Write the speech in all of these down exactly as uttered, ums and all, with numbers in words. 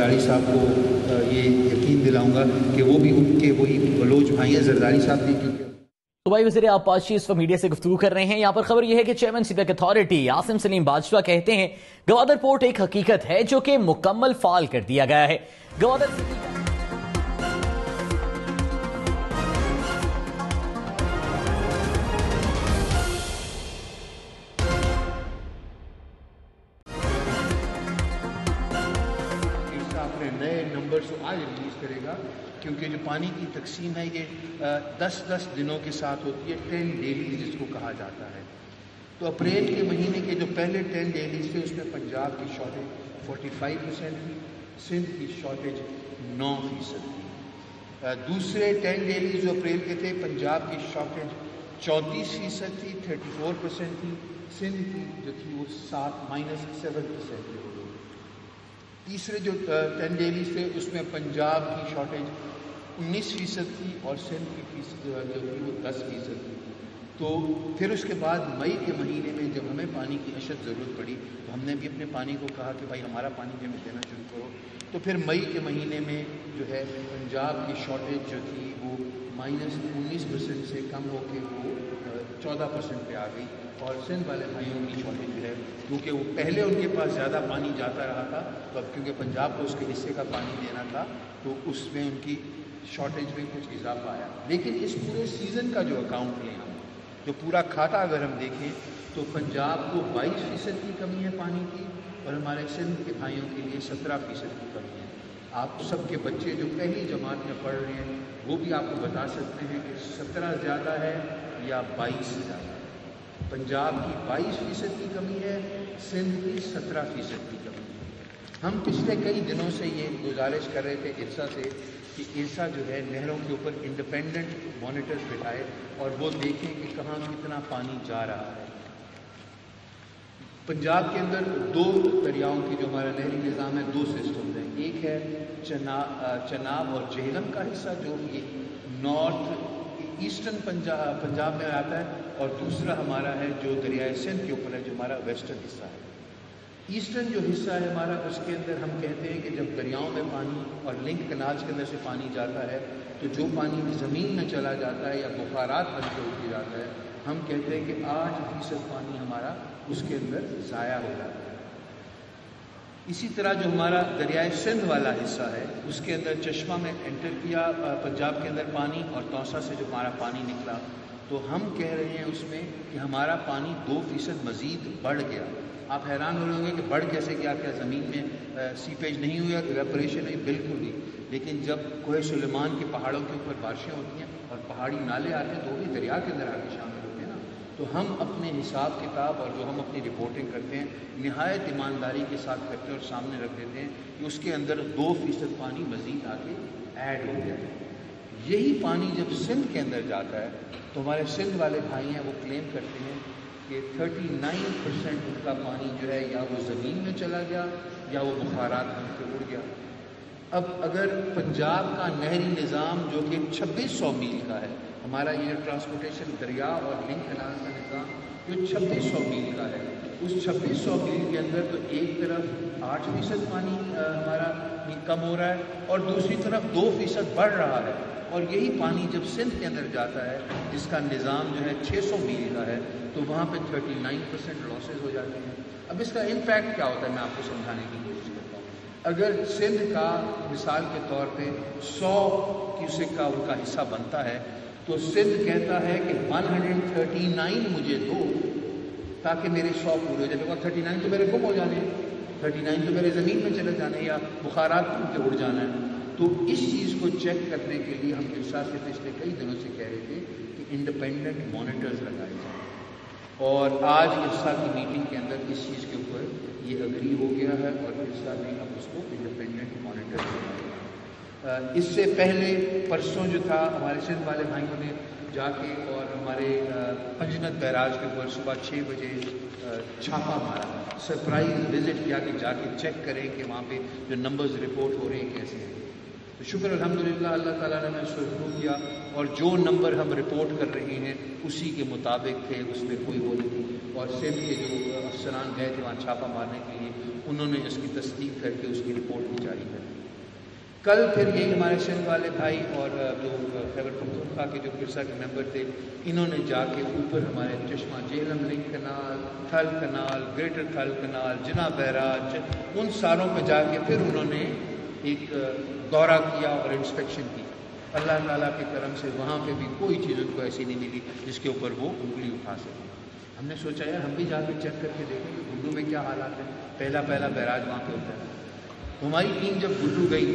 ज़रदारी साहब को ये यकीन दिलाऊंगा कि वो भी उनके वही बलोच भाई हैं ज़रदारी साहब भी। तो भाई वज़ीर आपाशी इस वक्त मीडिया से गुफ्तगू कर रहे हैं। यहाँ पर खबर यह है कि chairman CPEC authority Asim Saleem Bajwa कहते हैं गवादर पोर्ट एक हकीकत है जो कि मुकम्मल फाल कर दिया गया है। गवादर आज रिलीज करेगा क्योंकि जो पानी की तकसीम है ये दस दस दिनों के साथ होती है, टेन डेलीज जिसको कहा जाता है। तो अप्रैल के महीने के जो पहले टेन डेलीज थे उसमें पंजाब की शॉर्टेज पैंतालीस परसेंट थी, सिंध की शॉर्टेज नौ फीसद थी। दूसरे टेन डेलीज जो अप्रैल के थे पंजाब की शॉर्टेज चौंतीस फीसद थी, चौंतीस परसेंट थी, सिंध की जो थी वो सात माइनस सेवन परसेंट थी। तीसरे जो टेन डेलीज थे उसमें पंजाब की शॉर्टेज उन्नीस फीसद थी और सिंध की फीसद जो थी वो दस फीसद थी। तो फिर उसके बाद मई के महीने में जब हमें पानी की अशद ज़रूरत पड़ी तो हमने भी अपने पानी को कहा कि भाई हमारा पानी हमें देना शुरू करो। तो फिर मई के महीने में जो है पंजाब की शॉर्टेज जो थी वो माइनस उन्नीस परसेंट से कम होकर वो चौदह परसेंट पर आ गई और सिंध वाले भाइयों की शॉर्टेज जो है क्योंकि वो पहले उनके पास ज़्यादा पानी जाता रहा था तो अब क्योंकि पंजाब को उसके हिस्से का पानी देना था तो उसमें उनकी शॉर्टेज में कुछ इजाफा आया। लेकिन इस पूरे सीज़न का जो अकाउंट लें हम जो पूरा खाता अगर हम देखें तो पंजाब को बाईस फीसद की कमी है पानी की और हमारे सिंध के भाइयों के लिए सत्रह फीसद की कमी है। आप सबके बच्चे जो पहली जमात में पढ़ रहे हैं वो भी आपको बता सकते हैं कि सत्रह ज़्यादा है या बाईस ज़्यादा है। पंजाब की बाईस फीसद की कमी है, सिंध की सत्रह फीसद की कमी है। हम पिछले कई दिनों से ये गुजारिश कर रहे थे इरसा से कि इरसा जो है नहरों के ऊपर इंडिपेंडेंट मॉनिटर्स बिठाए और वो देखें कि कहाँ कितना पानी जा रहा है। पंजाब के अंदर दो दरियाओं की जो हमारा नहरी निज़ाम है दो सिस्टम हैं, एक है चना चनाब और झेलम का हिस्सा जो ये नॉर्थ ईस्टर्न पंजाब पंजाब में आता है और दूसरा हमारा है जो दरियाए सिंध के ऊपर है जो हमारा वेस्टर्न हिस्सा है। ईस्टर्न जो हिस्सा है हमारा उसके अंदर हम कहते हैं कि जब दरियाओं में पानी और लिंक कनाल्स के अंदर से पानी जाता है तो जो पानी ज़मीन में चला जाता है या बुखारात बन के उठ जाता है हम कहते हैं कि आठ फीसद पानी हमारा उसके अंदर ज़ाया हो जाता है। इसी तरह जो हमारा दरियाए सिंध वाला हिस्सा है उसके अंदर चश्मा में एंटर किया पंजाब के अंदर पानी और तौंसा से जो हमारा पानी निकला तो हम कह रहे हैं उसमें कि हमारा पानी दो फीसद मज़ीद बढ़ गया। आप हैरान हो रहे होंगे कि बढ़ कैसे गया, क्या ज़मीन में सीपेज नहीं हुआ, इवेपोरेशन नहीं, बिल्कुल नहीं। लेकिन जब कोहे सुलेमान के पहाड़ों के ऊपर बारिशें होती हैं और पहाड़ी नाले आते हैं तो वो भी दरिया के अंदर आके शामिल होते हैं ना। तो हम अपने हिसाब किताब और जो हम अपनी रिपोर्टिंग करते हैं नहायत ईमानदारी के साथ करते हैं और सामने रख देते हैं कि उसके अंदर दो फीसद पानी मज़ीद आके ऐड हो गया है। यही पानी जब सिंध के अंदर जाता है तो हमारे सिंध वाले भाई हैं वो क्लेम करते हैं कि उनतालीस परसेंट उनका पानी जो है या वो ज़मीन में चला गया या वो बुखारात बन के उड़ गया। अब अगर पंजाब का नहरी निज़ाम जो कि छब्बीस सौ मील का है, हमारा ये ट्रांसपोर्टेशन दरिया और लिंक कनाल का निज़ाम जो छब्बीस सौ मील का है उस छब्बीस सौ मील के अंदर तो एक तरफ आठ फीसद पानी हमारा कम हो रहा है और दूसरी तरफ दो फीसद बढ़ रहा है। और यही पानी जब सिंध के अंदर जाता है जिसका निज़ाम जो है छः सौ मील का है तो वहाँ पर थर्टी नाइन परसेंट लॉसेज हो जाते हैं। अब इसका इम्पैक्ट क्या होता है मैं आपको समझाने की कोशिश करता हूँ। अगर सिंध का मिसाल के तौर पे सौ क्यूसेक का उनका हिस्सा बनता है तो सिंध कहता है कि एक सौ उनतालीस मुझे दो ताकि मेरे सौ पूरे हो जाए। देखो उनतालीस तो मेरे गुम हो जाने, उनतालीस तो मेरे ज़मीन में चले जाने या बुखारात के उड़ जाना है। तो इस चीज़ को चेक करने के लिए हम इरसा से पिछले कई दिनों से कह रहे थे कि इंडिपेंडेंट मॉनिटर्स लगाए जाए और आज इरसा की मीटिंग के अंदर इस चीज़ के ऊपर ये अग्री हो गया है और इरसा ने अब उसको इंडिपेंडेंट मॉनिटर किया। इससे पहले परसों जो था हमारे सिंध वाले भाइयों ने जाके और हमारे जिन्नत बैराज के ऊपर सुबह छः बजे छापा मारा, सरप्राइज विजिट किया कि जाके चेक करें कि वहाँ पे जो नंबर्स रिपोर्ट हो रहे हैं कैसे हैं। तो शुक्र अल्हम्दुलिल्लाह अल्लाह ताला ने हमें उसको शुरू किया और जो नंबर हम रिपोर्ट कर रहे हैं उसी के मुताबिक थे, उसमें कोई वो नहीं। और सिंध के जो अफसरान गए थे वहाँ छापा मारने के लिए, उन्होंने इसकी तस्दीक करके उसकी रिपोर्ट भी जारी कर दी। कल फिर यही हमारे सिंध वाले भाई और जो खैबर पख्तूनख्वा के जो इरसा के मेंबर थे, इन्होंने जाके ऊपर हमारे चश्मा, झेलम लिंक कनाल, थल कनाल, ग्रेटर थल कनाल, जिन्ना बैराज, उन सारों पर जाके फिर उन्होंने एक दौरा किया और इंस्पेक्शन की। अल्लाह ताला के करम से वहाँ पे भी कोई चीज़ उनको ऐसी नहीं मिली जिसके ऊपर वो उंगली उठा सके। हमने सोचा यार हम भी जाके चेक करके देखें कि गुड्डू में क्या हालात है, पहला पहला बैराज वहाँ पे होता है। हमारी टीम जब गुड्डू गई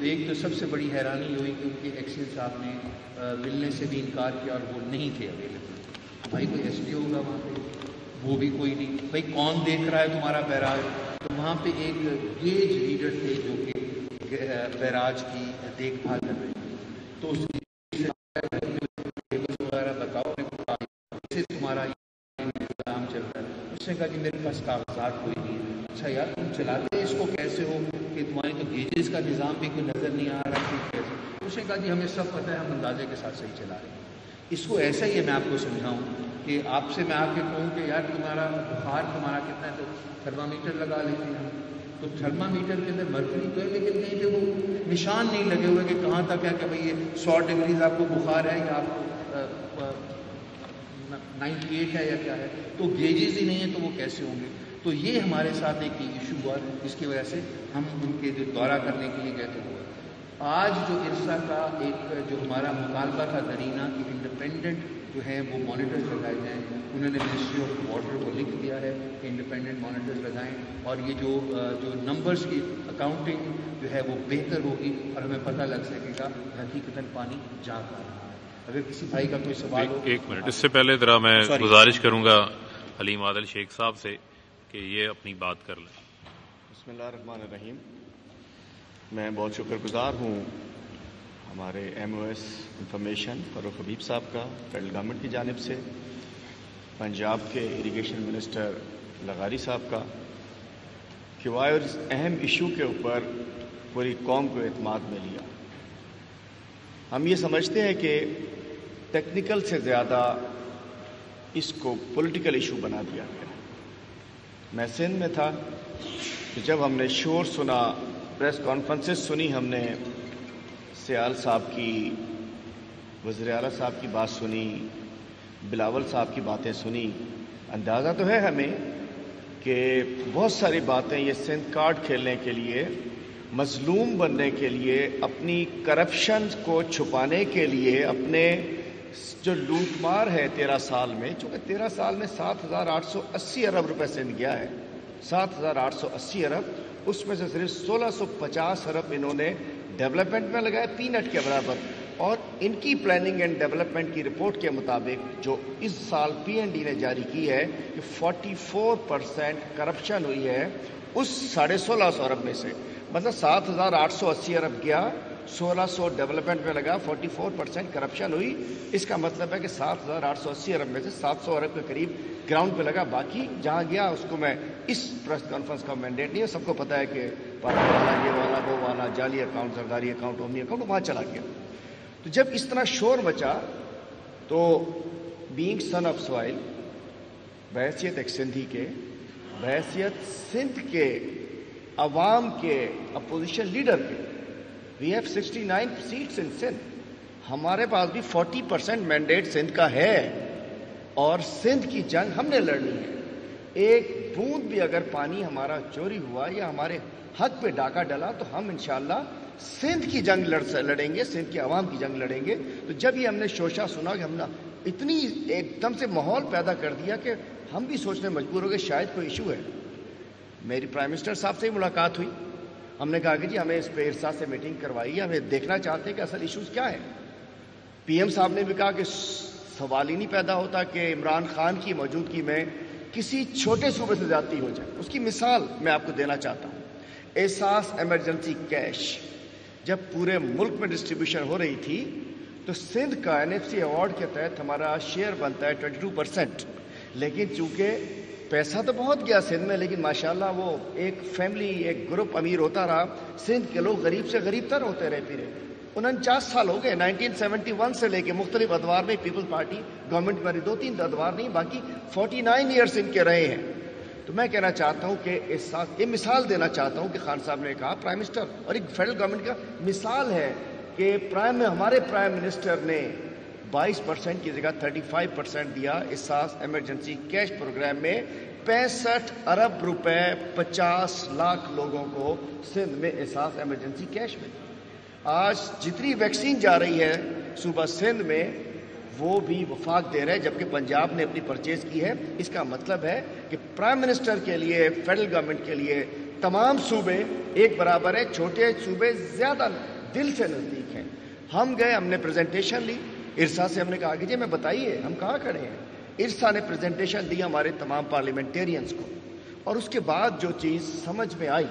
तो एक तो सबसे बड़ी हैरानी हुई कि उनके एक्सीडेंट साहब ने मिलने से भी इनकार किया और वो नहीं थे अवेलेबल। भाई कोई एस डी होगा वहाँ पर, वो भी कोई नहीं। भाई कौन देख रहा है तुम्हारा बैराज? तो वहाँ पर एक गेज रीडर थे जो कि बैराज की देखभाल कर रहे हैं, तो उसकी वगैरह बताओ कैसे तुम्हारा इंतजाम चल रहा है। उसने कहा कि मेरे पास कागजात कोई नहीं है। अच्छा यार तुम चलाते इसको कैसे हो कि तुम्हारी तो गेजेस का निज़ाम भी कोई नज़र नहीं आ रहा है कैसे? उसने कहा कि हमें सब पता है, हम अंदाजे के साथ सही चला रहे हैं। इसको ऐसा ही है, मैं आपको समझाऊँ कि आपसे मैं आके कहूँ कि यार तुम्हारा बुखार तुम्हारा कितना है तो थर्मामीटर लगा लेते हैं, तो थर्मामीटर के अंदर मर्करी तो है लेकिन कहीं पे वो निशान नहीं लगे हुए कि कहाँ तक है कि भाई ये सौ डिग्रीज आपको बुखार है या आपको नाइन्टी एट है या क्या है, तो गेजेस ही नहीं है तो वो कैसे होंगे। तो ये हमारे साथ एक इशू हुआ, इसकी वजह से हम उनके जो दौरा करने के लिए गए थे। आज जो इरसा का एक जो हमारा मुतालबा था दरीना कि इंडिपेंडेंट जो हैं वो मॉनिटर्स लगाए जाएँ, उन्होंने मिनिस्ट्री ऑफ वाटर को लिख दिया है कि इंडिपेंडेंट मॉनिटर्स लगाएं और ये जो जो नंबर्स की अकाउंटिंग जो है वो बेहतर होगी और हमें पता लग सकेगा हकीकतन पानी जा पा रहा है। अगर किसी भाई का कोई सवाल हो। एक मिनट, इससे पहले ज़रा मैं गुजारिश करूँगा हलीम आदिल शेख साहब से कि ये अपनी बात कर लें। बिस्मिल्लाह रहमान रहीम। मैं बहुत शुक्रगुजार हूँ हमारे M O S information Farrukh Habib साहब का फेडरल गवर्नमेंट की जानिब से, पंजाब के इरिगेशन मिनिस्टर लगारी साहब का, कि वायर इस अहम इशू के ऊपर पूरी कौम को एतमाद में लिया। हम ये समझते हैं कि टेक्निकल से ज़्यादा इसको पॉलिटिकल इशू बना दिया गया। मैं सिंध में था कि जब हमने शोर सुना, प्रेस कॉन्फ्रेंसेस सुनी, हमने सियाल साहब की, वज़ीराला साहब की बात सुनी, बिलावल साहब की बातें सुनी, अंदाज़ा तो है हमें कि बहुत सारी बातें ये सिंध कार्ड खेलने के लिए, मजलूम बनने के लिए, अपनी करप्शन को छुपाने के लिए, अपने जो लूटमार है तेरह साल में, चूँकि तेरह साल में सात हज़ार आठ सौ अस्सी अरब रुपये सिंध गया है, सात हज़ार आठ सौ अस्सी अरब, उसमें से सिर्फ सोलह सौ पचास अरब इन्होंने डेवलपमेंट में लगाया, पीनट के बराबर। और इनकी प्लानिंग एंड डेवलपमेंट की रिपोर्ट के मुताबिक जो इस साल पीएनडी ने जारी की है कि चौवालीस परसेंट करप्शन हुई है उस साढ़े सोलह सौ अरब में से, मतलब सात हज़ार आठ सौ अस्सी अरब गया, सोलह सौ डेवलपमेंट में लगा, चौवालीस परसेंट करप्शन हुई। इसका मतलब है कि सात हज़ार आठ सौ अस्सी अरब में से सात सौ अरब के करीब ग्राउंड पे लगा, बाकी जहाँ गया उसको मैं इस प्रेस कॉन्फ्रेंस का मैंडेट नहीं है, सबको पता है कि पारा वाला, ये वाला, वो वाला, जाली account, Zardari account, omni account, वहाँ चला गया। तो जब इस तरह शोर मचा तो बीइंग सन ऑफ सॉइल, बहैसियत एक सिंधी के, बहैसियत सिंध के अवाम के, अपोजिशन लीडर के, we have sixty nine seats in Sindh, हमारे पास भी फोर्टी परसेंट मैंडेट सिंध का है और सिंध की जंग हमने लड़नी है। एक बूंद भी अगर पानी हमारा चोरी हुआ या हमारे हक पे डाका डला तो हम इंशाल्लाह सिंध की जंग लड़ लड़ेंगे सिंध के अवाम की जंग लड़ेंगे। तो जब ये हमने शोशा सुना कि हमने इतनी एकदम से माहौल पैदा कर दिया कि हम भी सोचने मजबूर हो गए शायद कोई इशू है। मेरी प्राइम मिनिस्टर साहब से ही मुलाकात हुई, हमने कहा कि जी हमें इस पे इरसास से मीटिंग करवाई, हमें देखना चाहते हैं कि असल इशूज़ क्या है। पीएम साहब ने भी कहा कि सवाल ही नहीं पैदा होता कि इमरान खान की मौजूदगी में किसी छोटे सूबे से ज़्यादती हो जाए। उसकी मिसाल मैं आपको देना चाहता हूँ, एहसास एमरजेंसी कैश जब पूरे मुल्क में डिस्ट्रीब्यूशन हो रही थी तो सिंध का एनएफसी अवार्ड के तहत हमारा शेयर बनता है ट्वेंटी टू परसेंट, लेकिन चूँकि पैसा तो बहुत गया सिंध में, लेकिन माशाल्लाह वो एक फैमिली, एक ग्रुप अमीर होता रहा। सिंध के लोग गरीब से गरीब तर होते रहे। फिर उनचास साल हो गए नाइनटीन सेवेंटी वन से लेके मुख्तलिफ अदवार में पीपल पार्टी गवर्नमेंट में, दो तीन अदवार नहीं बाकी उनचास ईयर्स इनके रहे हैं। तो मैं कहना चाहता हूँ कि इस ये मिसाल देना चाहता हूँ कि खान साहब ने कहा प्राइम मिनिस्टर और एक फेडरल गवर्नमेंट का मिसाल है कि प्राइम हमारे प्राइम मिनिस्टर ने बाईस परसेंट की जगह पैंतीस परसेंट दिया। एहसास इमरजेंसी कैश प्रोग्राम में पैंसठ अरब रुपए पचास लाख लोगों को सिंध में एहसास इमरजेंसी कैश में। आज जितनी वैक्सीन जा रही है सूबा सिंध में वो भी वफाक दे रहे हैं, जबकि पंजाब ने अपनी परचेज की है। इसका मतलब है कि प्राइम मिनिस्टर के लिए, फेडरल गवर्नमेंट के लिए तमाम सूबे एक बराबर है। छोटे सूबे ज़्यादा दिल से नज़दीक हैं। हम गए, हमने प्रेजेंटेशन ली, इरसा से हमने कहा कि जी मैं बताइए हम कहाँ खड़े हैं। इरसा ने प्रेजेंटेशन दी हमारे तमाम पार्लियामेंटेरियंस को, और उसके बाद जो चीज़ समझ में आई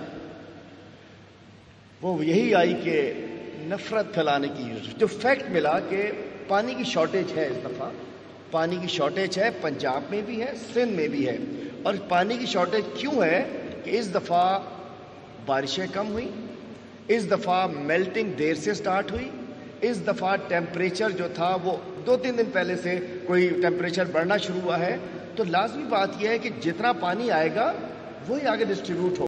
वो यही आई कि नफरत फैलाने की जो फैक्ट मिला कि पानी की शॉर्टेज है। इस दफ़ा पानी की शॉर्टेज है, पंजाब में भी है, सिंध में भी है। और पानी की शॉर्टेज क्यों है कि इस दफ़ा बारिशें कम हुई, इस दफ़ा मेल्टिंग देर से स्टार्ट हुई, इस दफ़ा टेम्परेचर जो था वो दो तीन दिन पहले से कोई टेम्परेचर बढ़ना शुरू हुआ है। तो लाजमी बात यह है कि जितना पानी आएगा वही आगे डिस्ट्रीब्यूट हो।